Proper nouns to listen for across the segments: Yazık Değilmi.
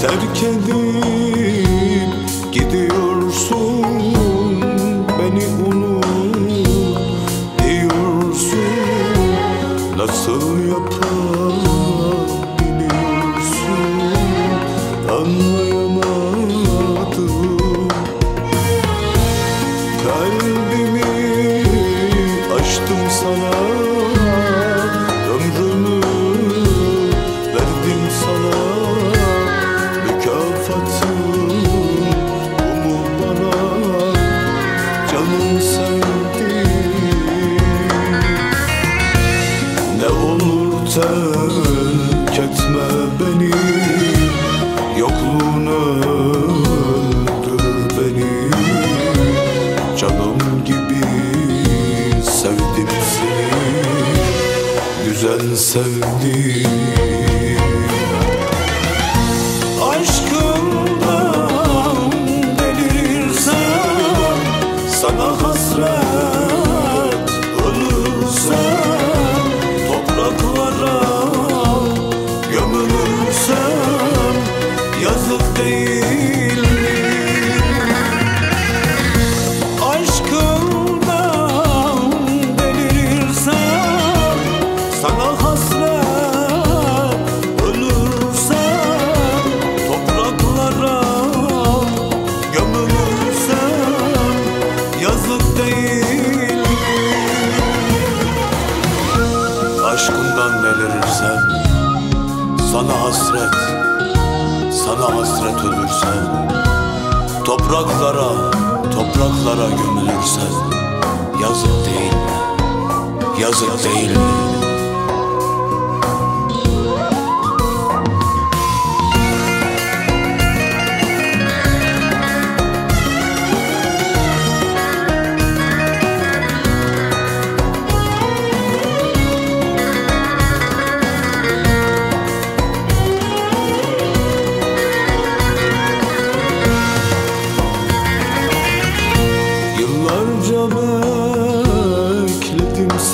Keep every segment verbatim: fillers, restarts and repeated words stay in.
Terk edip gidiyorsun, beni unut diyorsun. Nasıl yapabiliyorsun, anlayamadım. Kalbimi açtım sana, ömrümü verdim sana. Terk etme beni, yokluğun öldür beni. Canım gibi sevdim seni, güzel sevdim. Aşkımdan delirsem, sana hasret ölürsem, topraklara gömülürsem, yazık değil mi? Aşkımdan delirsem, sana hasret ölürsem, topraklara gömülürsem, yazık değil mi? Aşkımdan delirsem, sana hasret, sana hasret ölürsem, topraklara, topraklara gömülürsem, yazık değil mi? Yazık değil mi?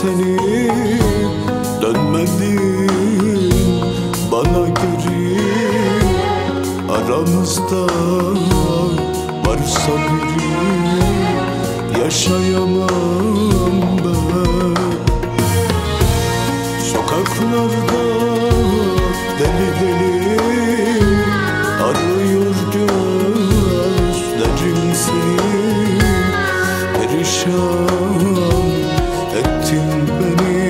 Seni dönmedin bana geri, aramızda varsa biri, yaşayamam ben. Sokaklarda deli deli arıyor gözlerim seni, perişan ettin beni,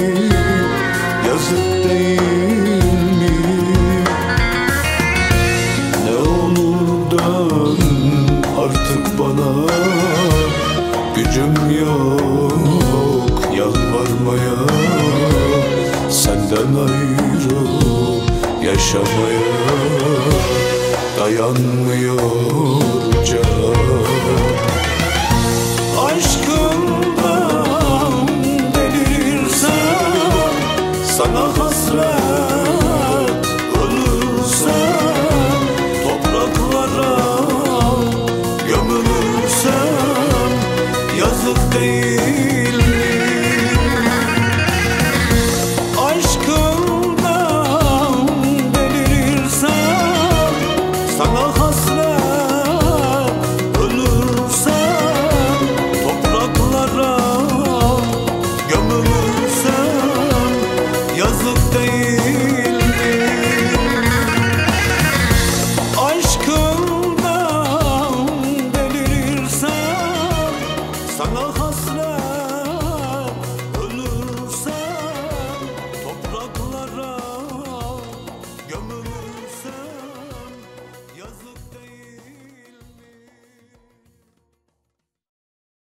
yazık değil mi? Ne olur dön artık bana, gücüm yok yalvarmaya, senden ayrı yaşamaya, dayanmıyor can. Sana hasret ölürsem, topraklara gömülürsem, yazık değil.